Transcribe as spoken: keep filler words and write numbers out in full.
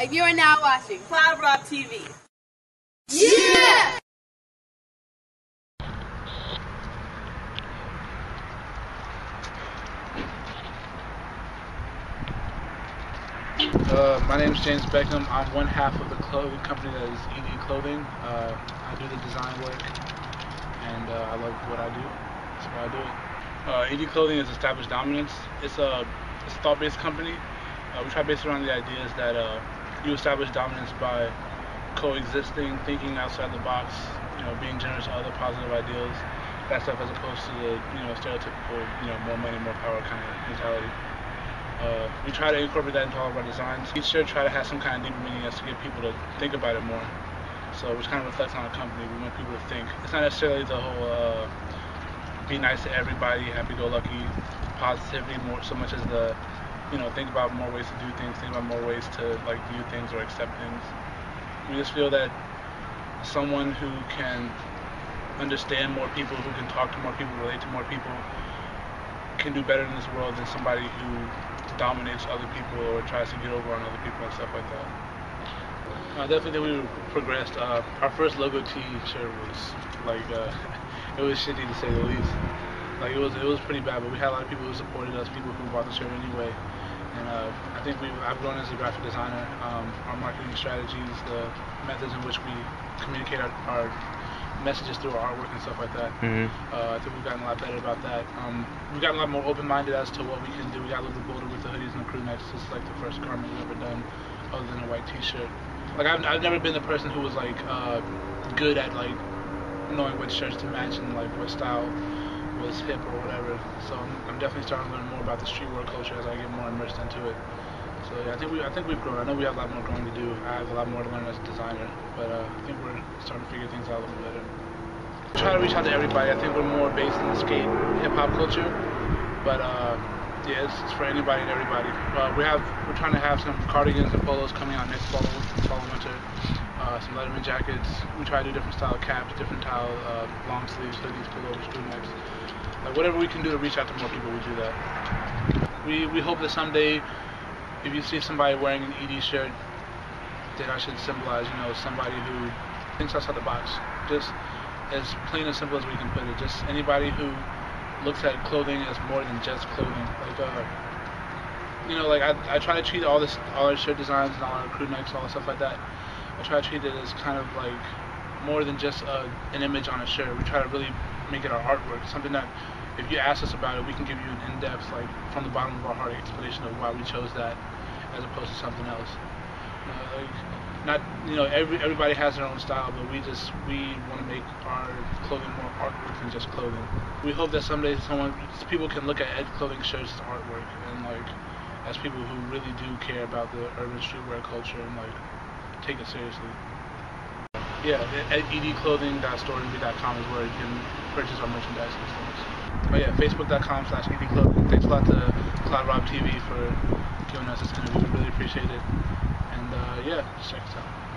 And you are now watching Claude Rob T V. Yeah! Uh, my name is James Beckham. I'm one half of the clothing company that is E D Clothing. Uh, I do the design work, and uh, I love what I do. That's why I do it. Uh, E D Clothing is Established Dominance. It's a, it's a thought-based company. Uh, we try to base it around the ideas that uh, you establish dominance by coexisting, thinking outside the box, you know, being generous to other positive ideals, that stuff, as opposed to the you know stereotypical you know more money, more power kind of mentality. Uh, we try to incorporate that into all of our designs. Each year, try to have some kind of deeper meaning as to get people to think about it more. So, which kind of reflects on our company. We want people to think. It's not necessarily the whole uh, be nice to everybody, happy-go-lucky, positivity, more so much as the you know think about more ways to do things, think about more ways to like view things or accept things. We just feel that someone who can understand more people, who can talk to more people, relate to more people, can do better in this world than somebody who dominates other people or tries to get over on other people and stuff like that. Uh, definitely we progressed. Uh, our first logo t-shirt was like, uh, it was shitty to say the least. Like it was it was pretty bad, but we had a lot of people who supported us, people who bought the shirt anyway. And uh, I think we've, I've grown as a graphic designer. Um, our marketing strategies, the methods in which we communicate our, our messages through our artwork and stuff like that. Mm-hmm. uh, I think we've gotten a lot better about that. Um, we've gotten a lot more open-minded as to what we can do. We got a little bolder with the hoodies and the crew necks. It's like the first garment we've ever done other than a white t-shirt. Like I've, I've never been the person who was like uh, good at like knowing what shirts to match and like what style was hip or whatever. So I'm, I'm definitely starting to learn more about the streetwear culture as I get more immersed into it. So yeah, I think we I think we've grown. I know we have a lot more growing to do. I have a lot more to learn as a designer, but uh, I think we're starting to figure things out a little better. We try to reach out to everybody. I think we're more based in the skate hip hop culture, but uh, yeah, it's, it's for anybody and everybody. Uh, we have we're trying to have some cardigans and polos coming out next fall, fall winter. Uh, some Letterman jackets. We try to do different style caps, different style uh, long sleeves, hoodies, pullovers, crew necks. Like whatever we can do to reach out to more people, we do that. We we hope that someday, if you see somebody wearing an E D shirt, then I should symbolize, you know, somebody who thinks outside the box. Just as plain and simple as we can put it. Just anybody who looks at clothing as more than just clothing. Like, uh, you know, like I, I try to treat all this, all our shirt designs and all our crew necks, all the stuff like that. I try to treat it as kind of like more than just a, an image on a shirt. We try to really make it our artwork, something that, if you ask us about it, we can give you an in-depth, like, from the bottom of our heart explanation of why we chose that, as opposed to something else. You know, like, not, you know, every, everybody has their own style, but we just, we want to make our clothing more artwork than just clothing. We hope that someday someone, people can look at Edge Clothing shirts as artwork, and, like, as people who really do care about the urban streetwear culture and, like, take it seriously. Yeah, at edclothing dot store and b dot com is where you can purchase our merchandise and stuff. Oh yeah, facebook dot com slash E D Clothing. Thanks a lot to Claude Rob T V for giving us this interview. We really appreciate it. And uh, yeah, just check us out.